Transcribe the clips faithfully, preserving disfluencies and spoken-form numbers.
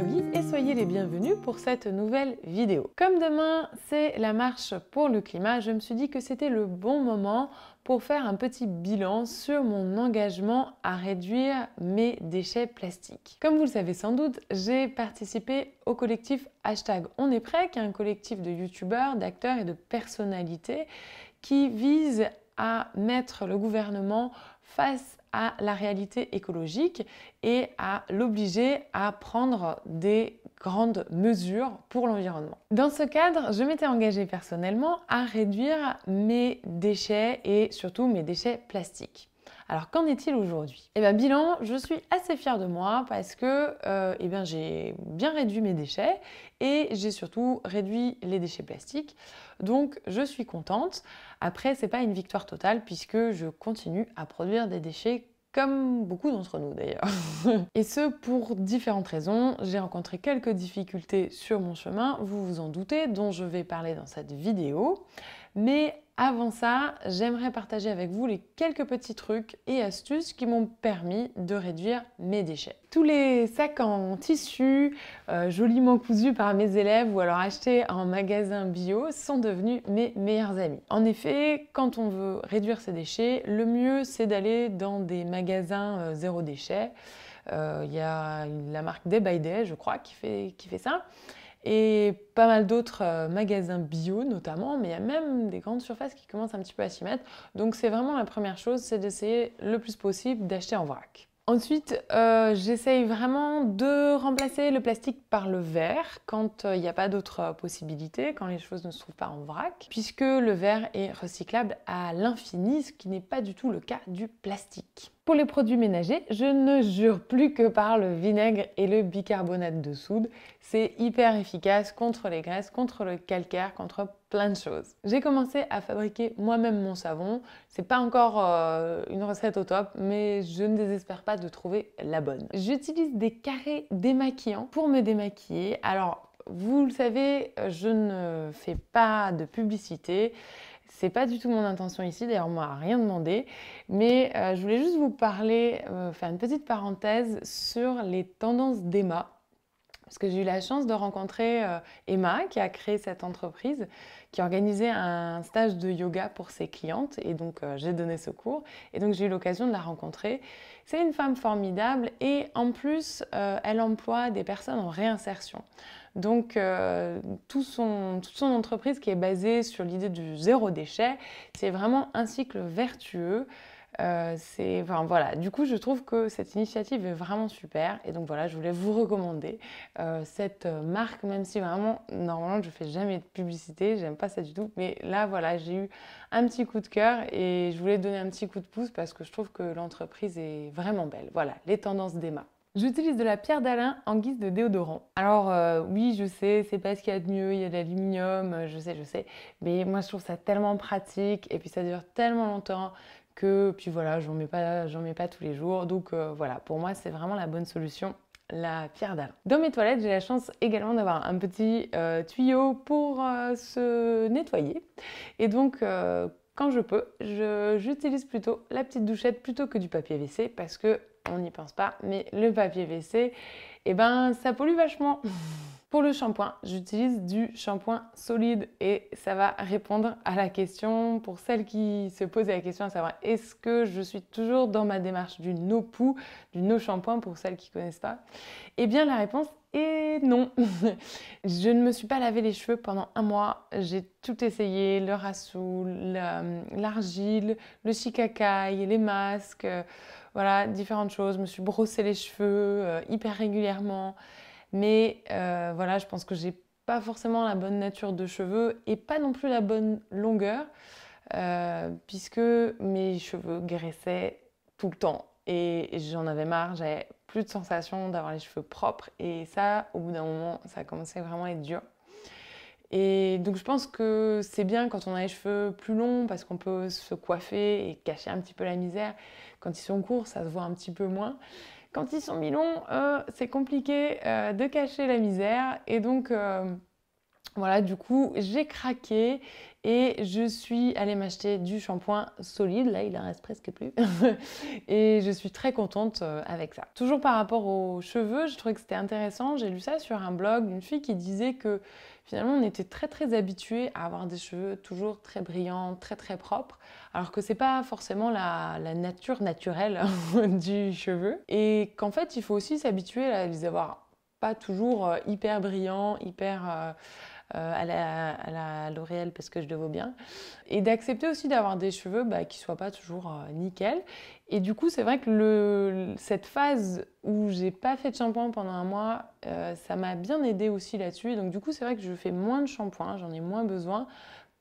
yogi et soyez les bienvenus pour cette nouvelle vidéo. Comme demain, c'est la marche pour le climat, je me suis dit que c'était le bon moment pour faire un petit bilan sur mon engagement à réduire mes déchets plastiques. Comme vous le savez sans doute, j'ai participé au collectif hashtag OnEstPrêt, qui est un collectif de youtubeurs, d'acteurs et de personnalités qui vise à mettre le gouvernement face à la réalité écologique et à l'obliger à prendre des grandes mesures pour l'environnement. Dans ce cadre, je m'étais engagée personnellement à réduire mes déchets et surtout mes déchets plastiques. Alors qu'en est-il aujourd'hui? Eh bien bilan, je suis assez fière de moi parce que euh, eh bien, j'ai bien réduit mes déchets et j'ai surtout réduit les déchets plastiques. Donc je suis contente. Après, c'est pas une victoire totale puisque je continue à produire des déchets comme beaucoup d'entre nous d'ailleurs. Et ce, pour différentes raisons. J'ai rencontré quelques difficultés sur mon chemin, vous vous en doutez, dont je vais parler dans cette vidéo. Mais avant ça, j'aimerais partager avec vous les quelques petits trucs et astuces qui m'ont permis de réduire mes déchets. Tous les sacs en tissu, euh, joliment cousus par mes élèves ou alors achetés en magasin bio, sont devenus mes meilleurs amis. En effet, quand on veut réduire ses déchets, le mieux c'est d'aller dans des magasins euh, zéro déchet. Euh, y a la marque Day by Day, je crois, qui fait, qui fait ça. Et pas mal d'autres magasins bio notamment, mais il y a même des grandes surfaces qui commencent un petit peu à s'y mettre. Donc c'est vraiment la première chose, c'est d'essayer le plus possible d'acheter en vrac. Ensuite, euh, j'essaye vraiment de remplacer le plastique par le verre quand il euh, n'y a pas d'autre possibilité, quand les choses ne se trouvent pas en vrac, puisque le verre est recyclable à l'infini, ce qui n'est pas du tout le cas du plastique. Pour les produits ménagers, je ne jure plus que par le vinaigre et le bicarbonate de soude. C'est hyper efficace contre les graisses, contre le calcaire, contre plein de choses. J'ai commencé à fabriquer moi-même mon savon. C'est pas encore euh, une recette au top, mais je ne désespère pas de trouver la bonne. J'utilise des carrés démaquillants pour me démaquiller. Alors, vous le savez, je ne fais pas de publicité. C'est pas du tout mon intention ici, d'ailleurs on m'a rien demandé, mais euh, je voulais juste vous parler, euh, faire une petite parenthèse sur les tendances d'Emma, parce que j'ai eu la chance de rencontrer euh, Emma qui a créé cette entreprise, qui organisait un stage de yoga pour ses clientes, et donc euh, j'ai donné ce cours, et donc j'ai eu l'occasion de la rencontrer. C'est une femme formidable et en plus euh, elle emploie des personnes en réinsertion. Donc, euh, tout son, toute son entreprise qui est basée sur l'idée du zéro déchet, c'est vraiment un cycle vertueux. Euh, c'est, enfin, voilà. Du coup, je trouve que cette initiative est vraiment super. Et donc, voilà, je voulais vous recommander euh, cette marque, même si vraiment, normalement, je ne fais jamais de publicité, j'aime pas ça du tout. Mais là, voilà, j'ai eu un petit coup de cœur et je voulais donner un petit coup de pouce parce que je trouve que l'entreprise est vraiment belle. Voilà, les tendances d'Emma. J'utilise de la pierre d'Alain en guise de déodorant. Alors euh, oui, je sais, c'est pas ce qu'il y a de mieux, il y a de l'aluminium, je sais, je sais. Mais moi, je trouve ça tellement pratique et puis ça dure tellement longtemps que, puis voilà, j'en mets pas, j'en mets pas tous les jours. Donc euh, voilà, pour moi, c'est vraiment la bonne solution, la pierre d'Alain. Dans mes toilettes, j'ai la chance également d'avoir un petit euh, tuyau pour euh, se nettoyer. Et donc, euh, quand je peux, je, j'utilise plutôt la petite douchette plutôt que du papier W C parce que on n'y pense pas, mais le papier W C, eh ben, ça pollue vachement. Pour le shampoing, j'utilise du shampoing solide et ça va répondre à la question pour celles qui se posaient la question à savoir est-ce que je suis toujours dans ma démarche du No Poo, du No Shampoing pour celles qui ne connaissent pas. Eh bien, la réponse est non. Je ne me suis pas lavé les cheveux pendant un mois. J'ai tout essayé, le rasoul, l'argile, le shikakai, les masques, voilà, différentes choses. Je me suis brossé les cheveux hyper régulièrement. Mais euh, voilà, je pense que j'ai pas forcément la bonne nature de cheveux et pas non plus la bonne longueur euh, puisque mes cheveux graissaient tout le temps et j'en avais marre, j'avais plus de sensation d'avoir les cheveux propres et ça, au bout d'un moment, ça commençait vraiment à être dur. Et donc je pense que c'est bien quand on a les cheveux plus longs parce qu'on peut se coiffer et cacher un petit peu la misère. Quand ils sont courts, ça se voit un petit peu moins. Quand ils sont mi-longs, euh, c'est compliqué euh, de cacher la misère. Et donc, euh, Voilà, du coup, j'ai craqué et je suis allée m'acheter du shampoing solide. Là, il en reste presque plus. Et je suis très contente avec ça. Toujours par rapport aux cheveux, je trouvais que c'était intéressant. J'ai lu ça sur un blog d'une fille qui disait que finalement, on était très très habitué à avoir des cheveux toujours très brillants, très très propres, alors que c'est pas forcément la, la nature naturelle du cheveu. Et qu'en fait, il faut aussi s'habituer à les avoir pas toujours hyper brillants, hyper... Euh, Euh, à la, à la L'Oréal parce que je le vaux bien, et d'accepter aussi d'avoir des cheveux bah, qui ne soient pas toujours euh, nickel. Et du coup, c'est vrai que le, cette phase où j'ai pas fait de shampoing pendant un mois, euh, ça m'a bien aidée aussi là-dessus. Donc du coup, c'est vrai que je fais moins de shampoing, j'en ai moins besoin,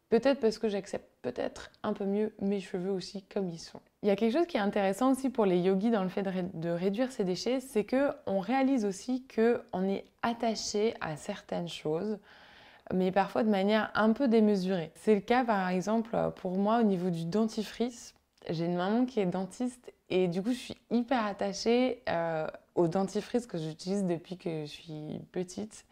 peut-être parce que j'accepte peut-être un peu mieux mes cheveux aussi comme ils sont. Il y a quelque chose qui est intéressant aussi pour les yogis dans le fait de, ré de réduire ses déchets, c'est qu'on réalise aussi qu'on est attaché à certaines choses, mais parfois de manière un peu démesurée. C'est le cas par exemple pour moi au niveau du dentifrice. J'ai une maman qui est dentiste et du coup je suis hyper attachée euh, au dentifrice que j'utilise depuis que je suis petite.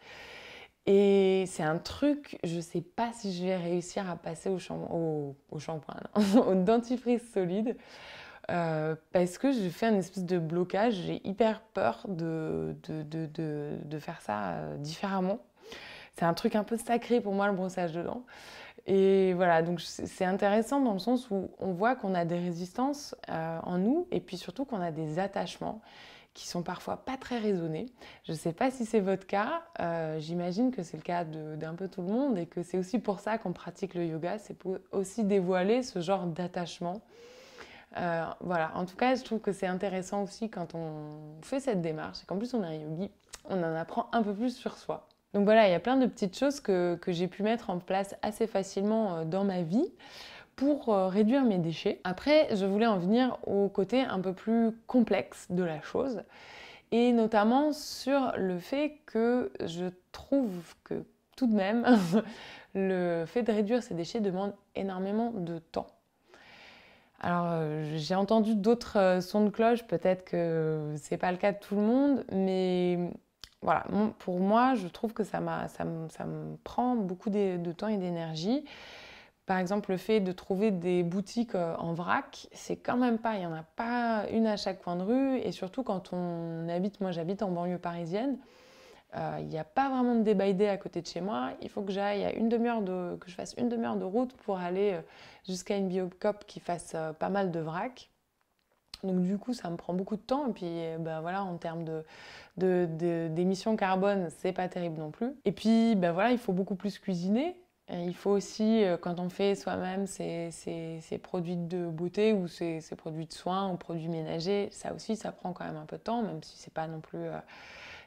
Et c'est un truc, je sais pas si je vais réussir à passer au shampoing, au, au, shampoing, au dentifrice solide. Euh, parce que j'ai fait un espèce de blocage, j'ai hyper peur de, de, de, de, de faire ça euh, différemment. C'est un truc un peu sacré pour moi, le brossage de dents. Et voilà, donc c'est intéressant dans le sens où on voit qu'on a des résistances euh, en nous et puis surtout qu'on a des attachements qui sont parfois pas très raisonnés. Je sais pas si c'est votre cas, euh, j'imagine que c'est le cas d'un peu tout le monde et que c'est aussi pour ça qu'on pratique le yoga, c'est pour aussi dévoiler ce genre d'attachement. Euh, voilà, en tout cas, je trouve que c'est intéressant aussi quand on fait cette démarche et qu'en plus on est un yogi, on en apprend un peu plus sur soi. Donc voilà, il y a plein de petites choses que, que j'ai pu mettre en place assez facilement dans ma vie pour réduire mes déchets. Après, je voulais en venir au côté un peu plus complexe de la chose et notamment sur le fait que je trouve que tout de même, le fait de réduire ses déchets demande énormément de temps. Alors, j'ai entendu d'autres sons de cloche, peut-être que c'est pas le cas de tout le monde, mais... Voilà, pour moi, je trouve que ça, ça, me, ça me prend beaucoup de, de temps et d'énergie. Par exemple, le fait de trouver des boutiques en vrac, c'est quand même pas, il n'y en a pas une à chaque coin de rue. Et surtout quand on habite, moi j'habite en banlieue parisienne, euh, il n'y a pas vraiment de Day by Day à côté de chez moi. Il faut que j'aille à une demi-heure de, que je fasse une demi-heure de route pour aller jusqu'à une biocop qui fasse pas mal de vrac. Donc du coup, ça me prend beaucoup de temps. Et puis, ben voilà, en termes de, de, de, d'émissions carbone, c'est pas terrible non plus. Et puis, ben voilà, il faut beaucoup plus cuisiner. Et il faut aussi, quand on fait soi-même ces, ces, ces produits de beauté ou ces, ces produits de soins ou produits ménagers, ça aussi, ça prend quand même un peu de temps, même si c'est pas non plus, euh,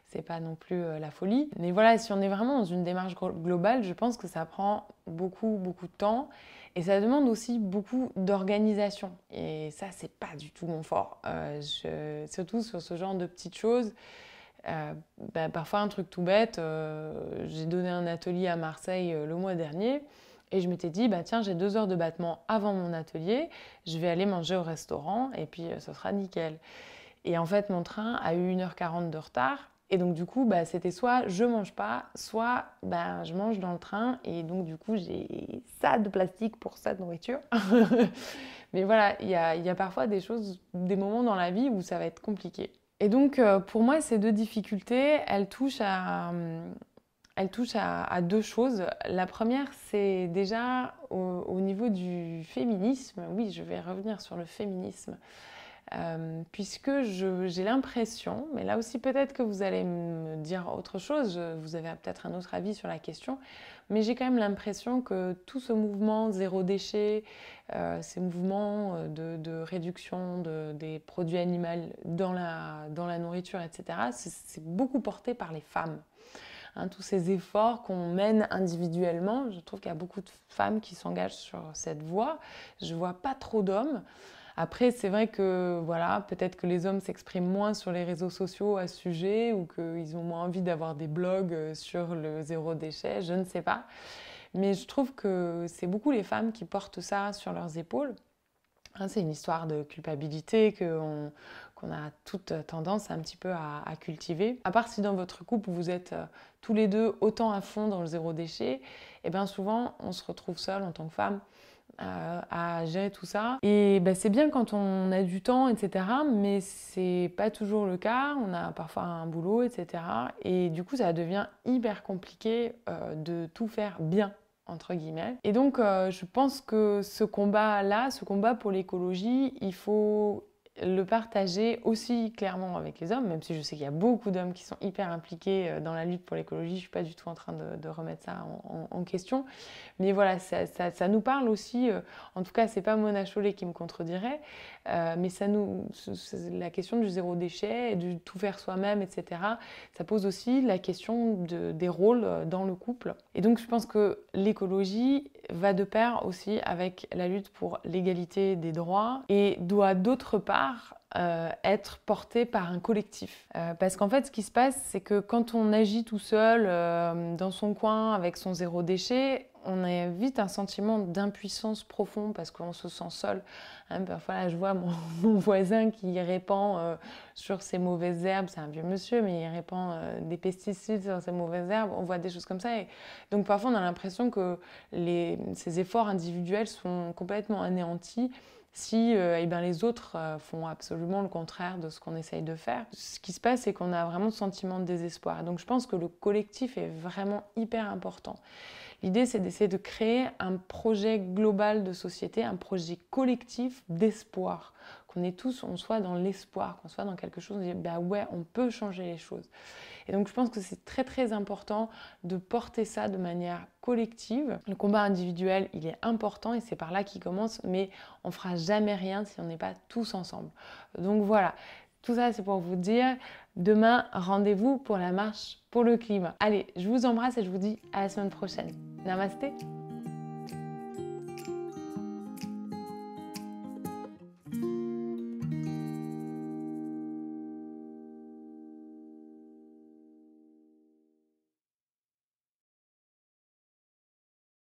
c'est pas non plus euh, la folie. Mais voilà, si on est vraiment dans une démarche globale, je pense que ça prend beaucoup, beaucoup de temps. Et ça demande aussi beaucoup d'organisation. Et ça, c'est pas du tout mon fort. Euh, je, surtout sur ce genre de petites choses. Euh, bah, parfois, un truc tout bête. Euh, j'ai donné un atelier à Marseille euh, le mois dernier. Et je m'étais dit, bah, tiens, j'ai deux heures de battement avant mon atelier. Je vais aller manger au restaurant et puis euh, ce sera nickel. Et en fait, mon train a eu une heure quarante de retard. Et donc du coup, bah, c'était soit je mange pas, soit bah, je mange dans le train. Et donc du coup, j'ai ça de plastique pour ça de nourriture. Mais voilà, il y a, y a parfois des choses, des moments dans la vie où ça va être compliqué. Et donc pour moi, ces deux difficultés, elles touchent à, elles touchent à, à deux choses. La première, c'est déjà au, au niveau du féminisme. Oui, je vais revenir sur le féminisme. Euh, puisque j'ai l'impression, mais là aussi peut-être que vous allez me dire autre chose, vous avez peut-être un autre avis sur la question, mais j'ai quand même l'impression que tout ce mouvement zéro déchet, euh, ces mouvements de, de réduction de, des produits animaux dans la, dans la nourriture, et cetera, c'est beaucoup porté par les femmes. Hein, tous ces efforts qu'on mène individuellement, je trouve qu'il y a beaucoup de femmes qui s'engagent sur cette voie, je vois pas trop d'hommes. Après, c'est vrai que voilà, peut-être que les hommes s'expriment moins sur les réseaux sociaux à ce sujet ou qu'ils ont moins envie d'avoir des blogs sur le zéro déchet, je ne sais pas. Mais je trouve que c'est beaucoup les femmes qui portent ça sur leurs épaules. Hein, c'est une histoire de culpabilité qu'on qu'on a toute tendance un petit peu à, à cultiver. À part si dans votre couple vous êtes euh, tous les deux autant à fond dans le zéro déchet, et bien souvent on se retrouve seul en tant que femme euh, à gérer tout ça. Et ben, c'est bien quand on a du temps, et cetera. Mais c'est pas toujours le cas, on a parfois un boulot, et cetera. Et du coup ça devient hyper compliqué euh, de tout faire bien. Entre guillemets. Et donc, euh, je pense que ce combat-là, ce combat pour l'écologie, il faut le partager aussi clairement avec les hommes, même si je sais qu'il y a beaucoup d'hommes qui sont hyper impliqués dans la lutte pour l'écologie, je suis pas du tout en train de, de remettre ça en, en, en question. Mais voilà, ça, ça, ça nous parle aussi, euh, en tout cas, c'est pas Mona Chollet qui me contredirait, euh, mais ça nous, la question du zéro déchet, du tout faire soi-même, et cetera, ça pose aussi la question de, des rôles dans le couple. Et donc, je pense que l'écologie va de pair aussi avec la lutte pour l'égalité des droits et doit d'autre part euh, être portée par un collectif. Euh, parce qu'en fait, ce qui se passe, c'est que quand on agit tout seul euh, dans son coin avec son zéro déchet, on a vite un sentiment d'impuissance profond parce qu'on se sent seul. Hein, parfois, là, je vois mon, mon voisin qui répand euh, sur ses mauvaises herbes. C'est un vieux monsieur, mais il répand euh, des pesticides sur ses mauvaises herbes. On voit des choses comme ça. Et donc, parfois, on a l'impression que les, ces efforts individuels sont complètement anéantis si euh, eh ben, les autres euh, font absolument le contraire de ce qu'on essaye de faire. Ce qui se passe, c'est qu'on a vraiment ce sentiment de désespoir. Donc, je pense que le collectif est vraiment hyper important. L'idée, c'est d'essayer de créer un projet global de société, un projet collectif d'espoir. Qu'on ait tous, on soit dans l'espoir, qu'on soit dans quelque chose, on dit, bah ouais, on peut changer les choses. Et donc, je pense que c'est très, très important de porter ça de manière collective. Le combat individuel, il est important et c'est par là qu'il commence, mais on ne fera jamais rien si on n'est pas tous ensemble. Donc voilà, tout ça, c'est pour vous dire, demain, rendez-vous pour la marche pour le climat. Allez, je vous embrasse et je vous dis à la semaine prochaine. Namasté.